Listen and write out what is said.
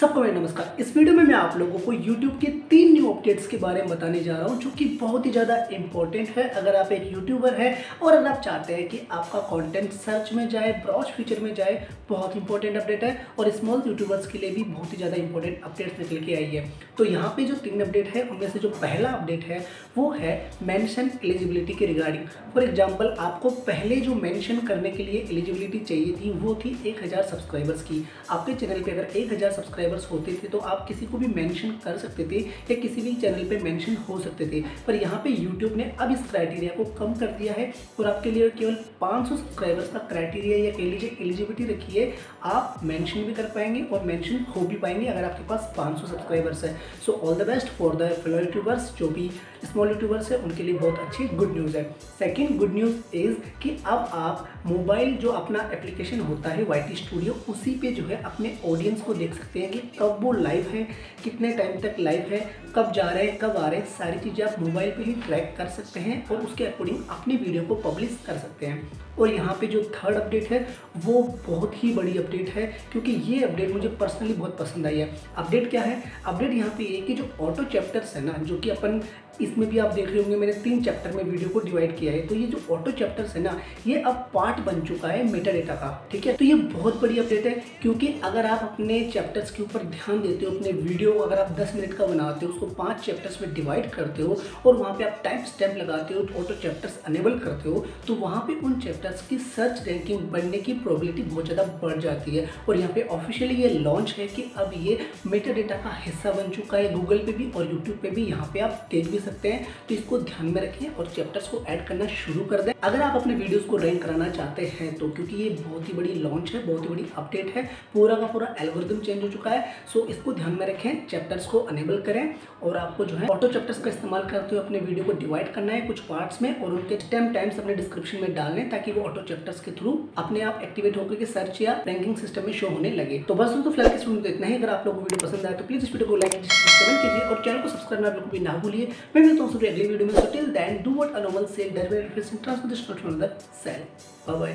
सबको मेरा नमस्कार। इस वीडियो में मैं आप लोगों को YouTube के 3 न्यू अपडेट्स के बारे में बताने जा रहा हूँ जो कि बहुत ही ज़्यादा इंपॉर्टेंट है अगर आप एक यूट्यूबर हैं और अगर आप चाहते हैं कि आपका कंटेंट सर्च में जाए, ब्राउज फीचर में जाए। बहुत इंपॉर्टेंट अपडेट है और स्मॉल यूट्यूबर्स के लिए भी बहुत ही ज़्यादा इंपॉर्टेंट अपडेट्स निकल के आई है। तो यहाँ पर जो 3 अपडेट है उनमें से जो पहला अपडेट है वो है मेंशन एलिजिबिलिटी के रिगार्डिंग। फॉर एग्जाम्पल, आपको पहले जो मेंशन करने के लिए एलिजिबिलिटी चाहिए थी वो थी 1000 सब्सक्राइबर्स की। आपके चैनल पर अगर 1000 सब्सक्राइबर होते थे तो आप किसी को भी मेंशन कर सकते थे या किसी भी चैनल पे मेंशन हो सकते थे, पर यहाँ पे YouTube ने अब इस क्राइटेरिया को कम कर दिया है और आपके लिए केवल 500 सब्सक्राइबर्स का क्राइटेरिया या कह लीजिए एलिजिबिलिटी रखी है। आप मेंशन भी कर पाएंगे और मेंशन हो भी पाएंगे अगर आपके पास 500 सब्सक्राइबर्स है। So all the best for the fellow YouTubers, जो भी स्मॉल यूट्यूबर्स है उनके लिए बहुत अच्छी गुड न्यूज़ है। सेकेंड गुड न्यूज़ इज़ कि अब आप मोबाइल जो अपना एप्लीकेशन होता है YT स्टूडियो, उसी पर जो है अपने ऑडियंस को देख सकते हैं कि कब वो लाइव है, कितने टाइम तक लाइव है, कब जा रहे हैं, कब आ रहे हैं। सारी चीज़ें आप मोबाइल पे ही ट्रैक कर सकते हैं और उसके अकॉर्डिंग अपनी वीडियो को पब्लिश कर सकते हैं। और यहाँ पे जो थर्ड अपडेट है वो बहुत ही बड़ी अपडेट है, क्योंकि ये अपडेट मुझे पर्सनली बहुत पसंद आई है। अपडेट क्या है? अपडेट यहाँ पे ये कि जो ऑटो चैप्टर्स है ना, जो कि अपन इसमें भी आप देख रहे होंगे मैंने 3 चैप्टर में वीडियो को डिवाइड किया है, तो ये जो ऑटो चैप्टर्स है ना, ये अब पार्ट बन चुका है मेटा डेटा का। ठीक है, तो ये बहुत बड़ी अपडेट है, क्योंकि अगर आप अपने चैप्टर्स के ऊपर ध्यान देते हो, अपने वीडियो अगर आप 10 मिनट का बनाते हो, उसको 5 चैप्टर्स में डिवाइड करते हो और वहाँ पर आप टाइम स्टैम्प लगाते हो, ऑटो चैप्टर्स अनेबल करते हो, तो वहाँ पर उन चैप्टर्स की सर्च रैंकिंग बढ़ने की प्रोबेबिलिटी बहुत ज़्यादा बढ़ जाती है। और यहाँ पर ऑफिशियली ये लॉन्च है कि अब ये मेटा डेटा का हिस्सा बन चुका है। गूगल पर भी और यूट्यूब पर भी यहाँ पर आप देख भी सकते हैं, तो इसको ध्यान में रखें और चैप्टर्स को ऐड करना शुरू कर दें अगर आप अपने वीडियोस को रैंक कराना चाहते हैं तो, क्योंकि ये बहुत ही बड़ी लॉन्च है, बहुत ही बड़ी अपडेट है, पूरा का पूरा एल्गोरिथम चेंज हो चुका है। सो इसको ध्यान में रखें, चैप्टर्स को अनेबल करें और आपको जो है ऑटो चैप्टर्स का इस्तेमाल करते हुए अपने वीडियो को डिवाइड करना है कुछ पार्ट्स में और उनके स्टेम टाइम्स अपने डिस्क्रिप्शन में डाल लें, ताकि वो ऑटो चैप्टर्स के थ्रू अपने आप एक्टिवेट होकर के सर्च या रैंकिंग सिस्टम में शो होने लगे। तो बस दोस्तों फिलहाल इस वीडियो में इतना ही। अगर आप लोगों को वीडियो पसंद आए तो प्लीज इस वीडियो को लाइक कीजिए और चैनल को सब्सक्राइब करना आप लोग भी ना भूलिए। मैं मिलता हूँ अगली वीडियो में। So till then, do what a normal sell, do what a transformational sell. Bye bye.